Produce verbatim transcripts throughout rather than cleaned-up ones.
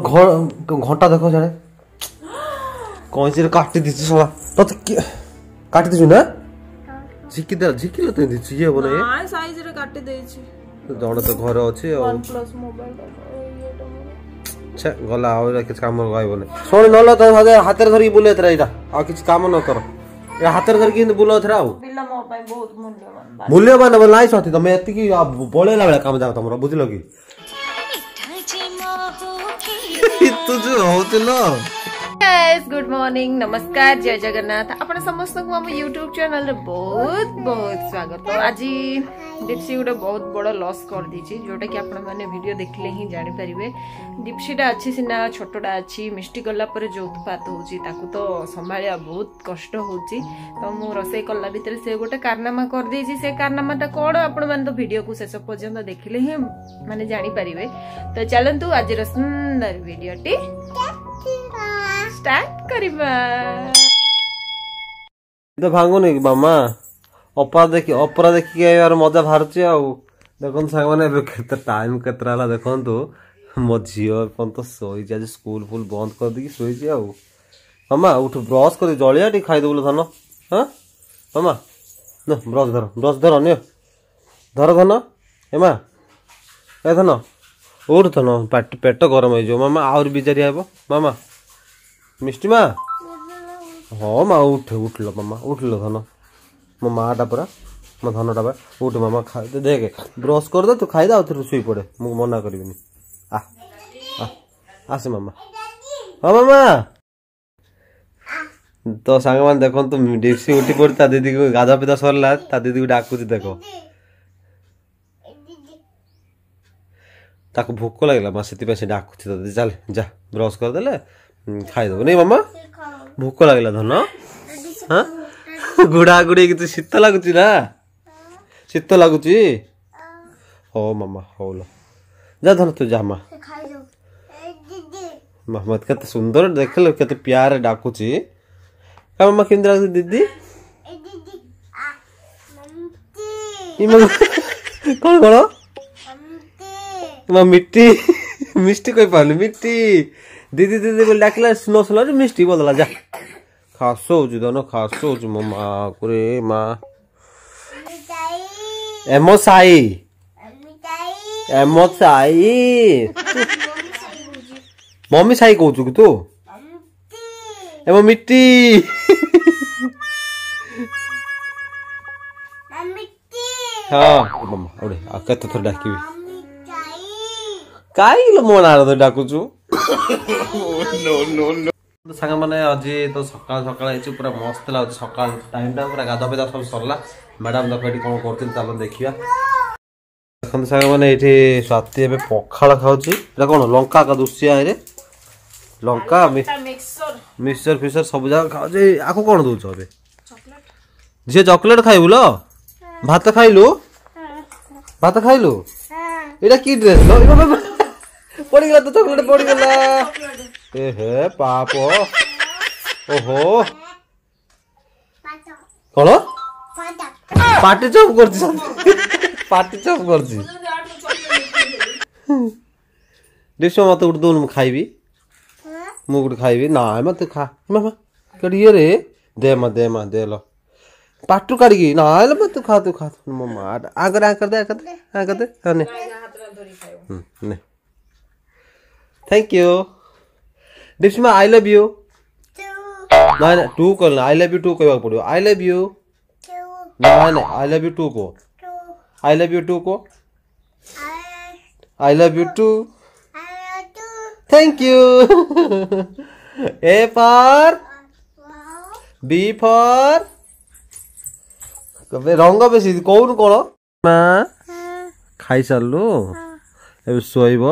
घंटा देखो जाने कौन सी काटते दिस साला तो काट दिस ना झिकी दे झिकी लते दिस ये बोले हां साइज रे काट दे छी दौड़ तो घर अछि और वन प्लस मोबाइल अच्छा गला और किछ काम गय बोले सोन न ल तो हाथ रे धरी बोले तरा इटा आ किछ काम न कर ए हाथ रे धरी कि बोलो तरा ओ बिल्ला मो पाई बहुत मूल्यवान मूल्यवान बनाई साथी त मैं एति कि बोलेला बेला काम जाओ तमरो बुझलो कि तुझे होतलो गाइस गुड मॉर्निंग नमस्कार जय जगन्नाथ आपण समस्त को हम YouTube चैनल रे बहुत बहुत स्वागत। आज डिप्सी गोटे बहुत बड़ लॉस कर दीची जोटा कि आपण माने वीडियो देखले ही जानि परिबे। डिप्सीटा अच्छी सिना छोटटा अच्छी मिस्टी गला पर जोतपात होची ताकू तो संभालिया बहुत कष्ट होची तो मु रसोई कला भीतर से गोटे कारनामा कर दीची से कारनामाटा कोड आपण माने तो वीडियो को शेष पर्यंत देखले ही माने जानि परिबे। तो चलंतु आज रे सुंदर वीडियो टी स्टार्ट करिबा। तो भांगोनी मामा अपरा देखि अपरा देखि के यार मजा भारती आ देखन सांग माने केते टाइम केतराला देखन तो मो झियो पण तो सोई जा स्कूल फुल बंद कर दे सोई जे आ मामा उठ ब्रश कर जलिया टी खाइ देबो धन हां मामा न ब्रश धर ब्रश धर ने धर धन ए मां ए धन उठ धन पेट पेट गरम होई जो मामा और बिचारी आबो मामा मिष्टी मां हां मां उठ उठ लो मामा उठ लो धन मो माटा पूरा मो धनटा बा उठ मामा खा दे देख ब्रश कर दे तू खाई दे और सुई पड़े मु मना करबिनी आ आसे मामा हां मामा। तो सांग मान देखन तो डिप्सी उठी पड़ी ता दीदी को गाधा पिता सरला ता दीदी को डाकू देखो ताको भूख लागला मा सेति पे से डाकू ता दीदी चल जा ब्रश कर देले खाई दो नहीं मामा भूख लागला धन हां गुड़ा गुड़ी की तो शीत लगुच ना शीत लगुच हो मामा हो लो जा धन तू जा माँ मामा कत सुंदर देख लो कत प्यार डाकुच का मामा केंद्र लगुच दीदी कौन कौन माँ मिट्टी मिष्टी कही पारल मिट्टी दीदी दीदी को डाकला स्लो स्लो मिष्टी बदला जा खासो हो धन खासो हो मामा कुरे माँ एमो साई एमो साई मम्मी साई कह चु तू एमो मिट्टी हाँ मामा अरे कत थोड़ा डाकबी कहीं मो ना तो डाकुचु तो सांग मैंने आज तो सका सका पूरा मस्त लगे सका टाइम टाइम पूरा गाधा पिधा सब सरला मैडम तक ये कौन कर चलो देखा देखते सांग मैंने ये स्वाति पखाड़ खाऊँ कौन लंका का दूसिया लंका मिक्सचर फिक्सचर सब जगह खाऊे आपको कौन दौच अभी झी चॉकलेट खाइबू ल भात खाइलु भात खाइलु ये कि ड्रेस पड़गला तो चॉकलेट पड़गला ए हे पापो ओहो कौन पार्टी चप कर पार्टी चप कर देखो मत गोटे दौन खाइबी मु गोटे खाइबी ना मत खा मामा कड़े रे दे मा दे मा दे लो पाटू काढ़ी ना मत खा तू खा मो माँ आकर आकर दे आकर दे आकर दे ने थैंक यू डिप्सी माँ आई लव यू ना ना टू कल आई लव यू टू कहवा पड़ो आई लव यू ना ना आई लव यू टू को आई लव यू टू को I love you too thank you A for B for कबे रंग बेसी कौन कौन माँ खाई सारू ए शोब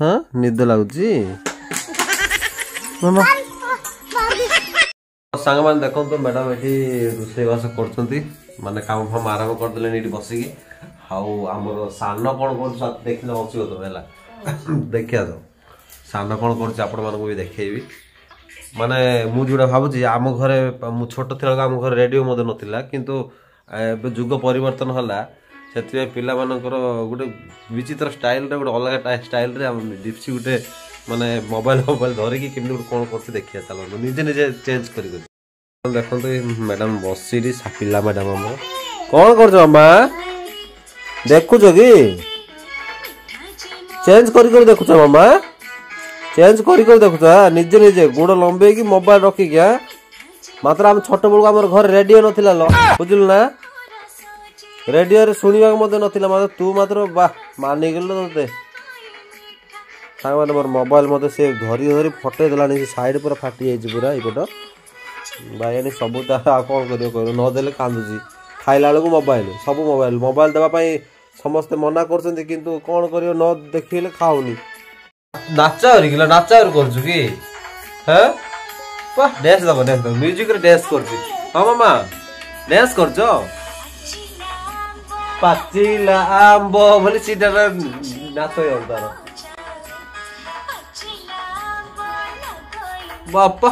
हाँ निद लगुची मामा सांग मैंने देखो तो मैडम ये रोसई बास कर कम फम आरम्भ करदे ये बसिकी आमर सान कौन कर देख हसीब तुम है देखा तो सान कौन कर भी देखी माने मु जोड़ा भावुँ आम घर छोट थी आम घर रेडियो मत ना कितु जुग परिवर्तन होला से पे गोटे विचित्र स्टाइल गोटे अलग स्टाइल डिप्सी गोटे माने मोबाइल मोबाइल धरिकी केमि कौन कर देखिए चलो निजे निजे चेंज कर देखो मैडम बसी सापिला मैडम आम कौन करा देखु कि चेंज कर देखु मामा चेंज कर देखु निजे निजे गोड़ लंबे कि मोबाइल रखिक मात्र आम छोट बेलू आम घर रेडियो नाला लो बुझल ना रेडियो शुणवाक ना मात्र तू मात्र बाह मानिगल ते साग मैंने मोर मोबाइल मत से धरी धरी फटे दे साइड पूरा फाटी जाए पूरा यपट भाई सब तार कौन कर नदे कांदुची खाइला बेलू मोबाइल सब मोबाइल मोबाइल देवाई समस्ते मना कर कौन कर न देखिए खाऊनी नाच हरिकल नाच हर कर म्यूजिक डांस कर हाँ मामा डांस कर पाचिला आंब बोली सीधा नाच तार बापा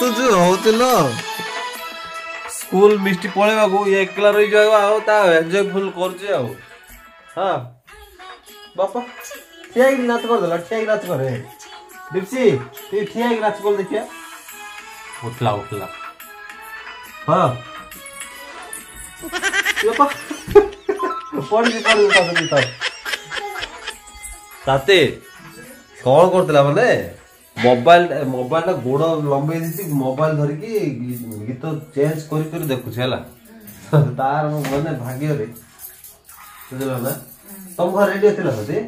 तो जो होतलो स्कूल मिस्टी पळेबा को ये एकला रही जावा आ ता एन्जॉय फुल करजे आ हां बापा ठियाई नाच कर दला ठियाई नाच करे दिप्सी तू ठियाई नाच कर देखिया उठला उठला हां बापा पड़ भी पड़ भी ता ताते कौन करतला माने मोबाइल मोबाइल गोड़ लंबे मोबाइल धरिकी गीत चेंज कर देखुच है तार मैंने भाग्य बुझा तुम घर रेडियो थी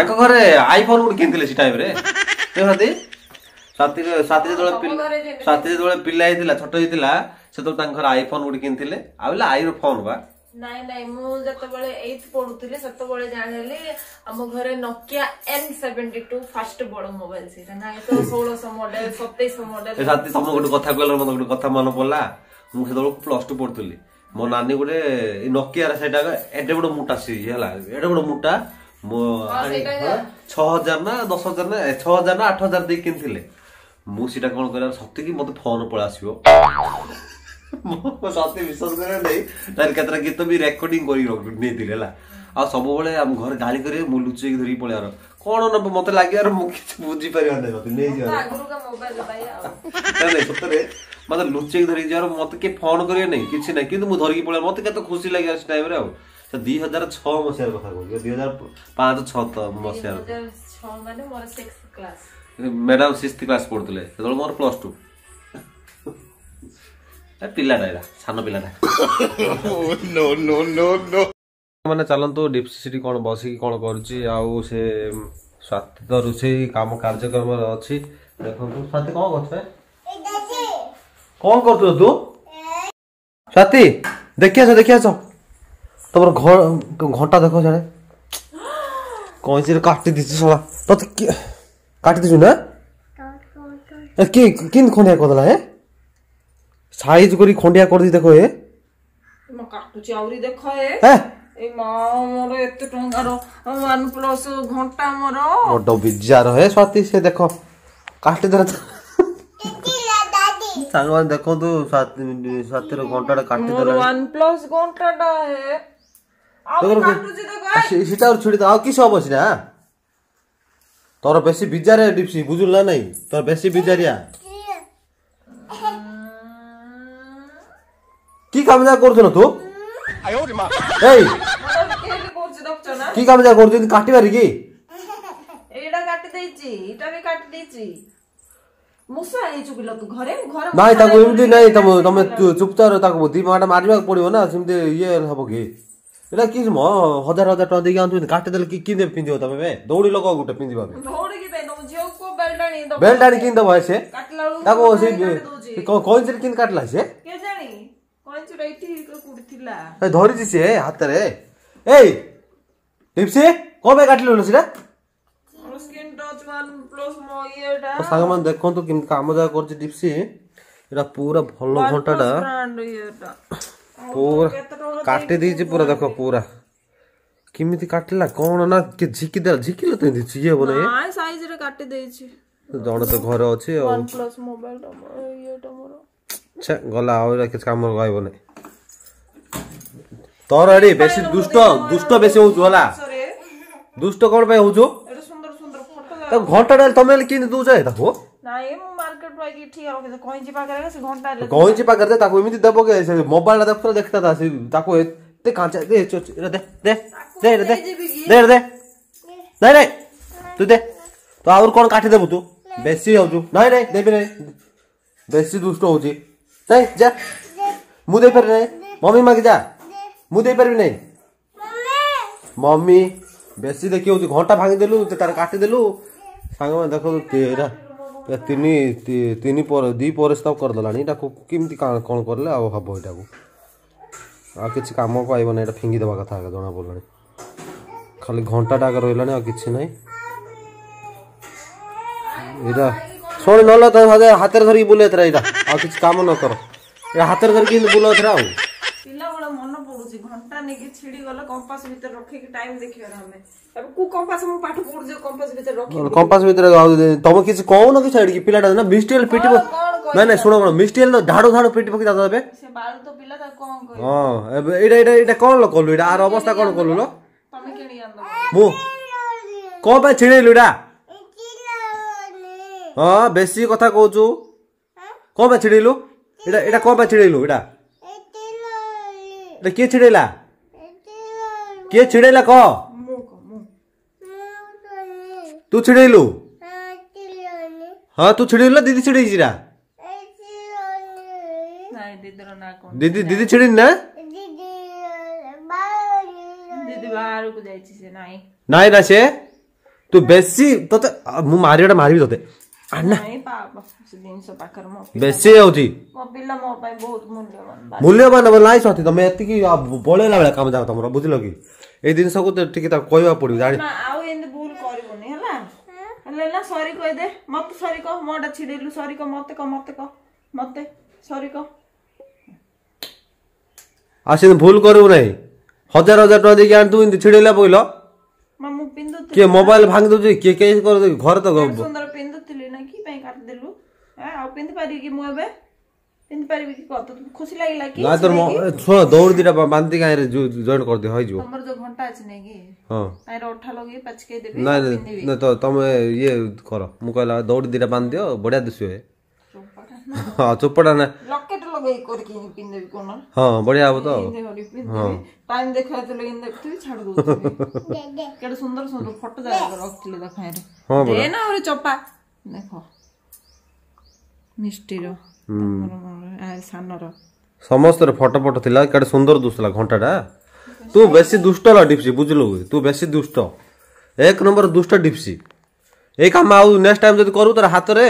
आग घरे आईफोन गोटे कि टाइम साथी साथी जो पिला छोटा से घर आईफोन गोटे कि आई फोन बा नाइ नाइ मु जते बळे आठथ पढुतिले सते बळे जाणले हम घरे Nokia N seventy two first बड मोबाइल से नाइ तो सोलह सौ मॉडल सत्ताईस सौ मॉडल ए साथी सब गोटे कथा कहला मन गोटे कथा मन पडला मु सेदो प्लस टू पढुतिले मो नानी गोटे ए नोकिया रे सेटा एडे बड मोटा सी हला एडे बड मोटा मो छह हजार ना दस हजार ना छह हजार ना आठ हजार दे किनतिले मु सीटा कोन करा सत्ते कि मते फोन पळा आसीबो मो साथी विश्वास करे नहीं तार कतरा गीत भी रिकॉर्डिंग करी नहीं दिलेला आ सब बळे हम घर गाली करे मु लुचे धरी पळ्यार कोन न मते लागे यार मु किछ बुझी परिया नै मते नै जा आगरु का मोबाइल भाई आ नै सत्य रे मते लुचे धरी जा मते के फोन करियो नै किछ नै किंतु मु धरी पळ्यार मते केतो खुशी लागे यार टाइम रे आ दो हजार छह मसियार बखा बोलियो दो हजार पाँच छह त मसियार दो हजार छह माने मोर sixth class madam sixth class पढतले त मोर प्लस टू पिला डायला सानो पिला डाय नो नो नो नो माने चलन तो डिप्सिटी कोन बसी की कोन करूची आउ से स्वाति तो रुसे काम कार्यक्रम अछि देखो तू स्वाति कोन करछे कोन करतो तू स्वाति देखिया छ देखिया छ तोर घर घंटा देखो छड़े कोन से काटि दिसु साला तो काटि दिसु ना के किन कोने कोदला है साइज करी खंडिया कर दी देखो ए म काटू चावरी देखो ए ए मा मोर एते टंगा रो वन प्लस घंटा मोर बडो बिजार है स्वाति से देखो काटे दे दादी सागवान देखो तो स्वाति स्वाति रो घंटाडा काटे दे वन प्लस घंटाडा है आ काटू जी देखो सीटा और छोड़ी आ की सब बस ना तोर बेसी बिजार है डिप्सी बुझुला नहीं तोर बेसी बिजारिया की काम जा करछ न तू आयो रे मां एई मतलब केली करछ दक्ष ना की काम जा करछ काटि बारी की एडा काटि देछि इटा भी काटि देछि मुसा हे चुकिलो तू घरे घर नाही ताको एमदी नाही तम तमे चुपचाप ताको दी माटा मारबा पडियो ना सिमदे ये हबो की एला की म हजार हजार टका देगी आंतु काटि देल की की दे पिंदियो तमे बे दौड़ी लोग गुटे पिंदिबा दौड़ी की बे न जियो को बेलडानी दो बेलडानी किन दो हैसे काटलाउ ताको से कोन से किन काटला से के जानी धरी से हाथ रे एई टिप्सी कोबे काटलो न सिरा स्किन टच वन प्लस मो येडा तो साग मन देखो तो किम काम जा करछ टिप्सी एरा पूरा भलो घंटाडा पूरा काटे दी जे पूरा देखो पूरा किमिति काटला कोन ना के झिकी दे झिकी लते दी छिए बने हां साइज रे काटे दे छी जण तो घर अछि और वन प्लस मोबाइल येडा मोर छे गला आउरा किस काम गय बने तोर अरे बेसी दुष्ट दुष्ट बेसी हो होला दुष्ट करबे हो जो एटा सुंदर सुंदर फोटो तो घंटा डाल तमेल किन दू जाय त हो नाही मु मार्केट बाय की ठीक आरो के कोइ जिपा करे से घंटा डाल कोइ जिपा करते ताको एमिति देबो के मोबाइल देखतो देखता था से ताको ते कांचा दे दे दे दे दे दे दे नहीं नहीं तू दे तो और कौन काटी देबू तू बेसी हो जो नहीं नहीं देबे नहीं बेसी दुष्ट हो जी जा जा मु दे पर नहीं मम्मी मागे जा मु दे पर भी नहीं मम्मी बेसी देखियो घंटा भांगी देलु ते तार काटी देलु संग में देखो तेरा या तीनी तीनी पर दी परस्ताव कर दलानी डाको किमती कौन करले आ हबो डाको आ किछ काम को आइबो ना फिंगी देबा कथा जना बोलनी खाली घंटा टाका रोइलानी आ किछ नहीं एरा छोड़ न ल त हाथ रे धरी बुलेत रे एरा आ किछ काम न कर ए हाथ रे धरी किन बुलत रे पिला वाला मन पडुची घंटा ने कि छिडी गलो कंपास भीतर रखे के टाइम देखियो हमें अब कु कंपास में पाठ पड़ जे कंपास भीतर रखे कंपास भीतर तम किछ कहू न कि साइड की पिलाटा ना मिस्टील पिटिब नै नै सुनो मिस्टील ढाडो ढाडो पिटिब कि दादा बे से बाल तो पिला त कोन कह हां ए एडा एडा एडा कोन ल कलु एडा आर अवस्था कोन कलु ल तमे केनी आंदो मु को बे छिडी लुडा हां बेसी कथा कहजो को बे छिडीलु एडा एडा को बे छिडीलु एडा एडा के छिडेला के छिडेला को मु को मु तू छिडेलु हां तू छिडेला दीदी छिडे जीरा नहीं दीदी रो ना को दीदी दीदी छिडी ना दीदी बाहर दीदी बाहर को जाईची से नहीं नहीं ना से तू बेसी तो मु मारियोडा मारबी तोते अन्ना नहीं पापा दिन से पाकर मो बेसी होती मो पिल्ला मो पाई बहुत मूल्यवान मूल्यवान बनाई सोती त मैं एती की बोलेला बेला काम जा तमरो बुझलो की ए दिन सब को ठीक त कहवा पड़ी जानी ना आ एंद भूल करबोनी हला हले ना सॉरी कह दे मत सॉरी कह मोडा छिडेलु सॉरी कह मत कह मत कह मत सॉरी कह आसे भूल करू नहीं हजार हजार टका दे ज्ञान तू इन छिडेला बोइलो ममु पिंदो के मोबाइल भांग दो जे के के कर दो घर त सुंदर पिंदो तिले ना की पई काट देलु आ आ पिंद पारी की मु एबे पिंद पारी की कत खुशी लागि लागि ना तोर छोड़ दौड़ दिरा बांधी गाय रे जॉइन कर दे होय जो हमर जो घंटा अछि नै की हां आइ रे उठा लगे पचके देबे ना ना तो तुम ये करो मु कहला दौड़ दिरा बांध दियो बढ़िया दिसो है हां चोपड़ा ना लॉकेट लगई कर की पिंद देबी कोन हां बढ़िया हो तो हां टाइम देखा तो इन देखते छाड़ दो केड सुंदर सुंदर फोटो जा रखले देखाय रे हां दे ना और चोपा देखो मिष्टी रो आ सान रो समस्त रे फोटो फोटो थिला केड सुंदर दुसला घंटाटा तू बेसी दुष्ट ल डिप्सी बुझलो तू बेसी दुष्ट एक नंबर दुष्ट डिप्सी ए काम आउ नेक्स्ट टाइम जदी करू त हाथ रे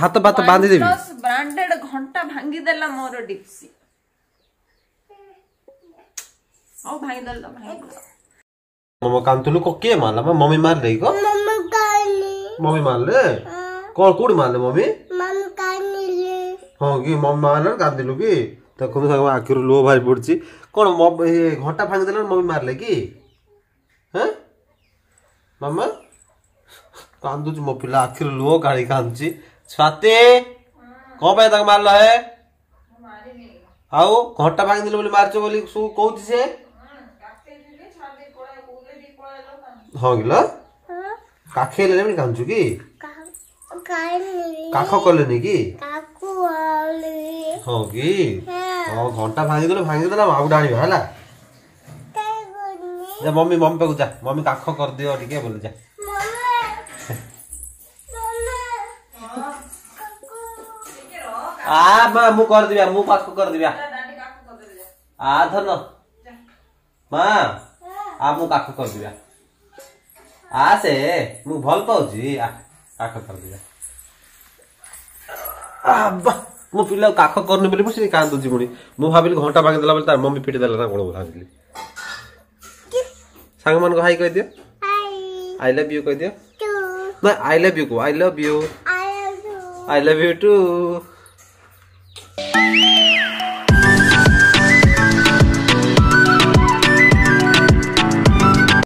हाथ बात बांधी देबी ब्रांडेड घंटा भांगी देला मोर डिप्सी ओ भाई दल भाई मम्मा कांतुलु को के मारला मम्मी मार दे को मम्मा काली मम्मी मार ले को कोड मार ले मम्मी मम काली ले हां की मम्मा मारला कांतुलु की त कोन संग आखिर लो भाई पड़ची कोन घंटा भांग देला मम्मी मारले की ह मम्मा कांदुज मो पिला आखिर लो गाड़ी कांची छाते को बे तक मारला है मारे नहीं आओ घंटा भांग देले बोली मारचो बोली सु कहू से हो गेला हां काखे लेले में कांचु की काय ले काखो करले ने की काकू आले हो की ओ घंटा भांगी देले भांगी देला बाबू डाणी होला ते बोलनी जा मम्मी मम्मी पे जा मम्मी काखो कर दियो ठीके बोल जा मम्मा काकू ठीके रो आ मां मु कर दिया मु काखो कर दिया डाणी काखो कर दे आ धन मां आ मु काखो कर दिया आ से मु भल पाउजी आ काखो कर दिया आ बा मु पिला काखो करने बोली मसे कान दो जीबुनी मु भाबिल घंटा भांगे देला बोली तार मम्मी पिटे देला ना कोन भाबिली संग मन को हाय कह दियो हाय आई लव यू कह दियो टू ना आई लव यू को I love you I love you I love you to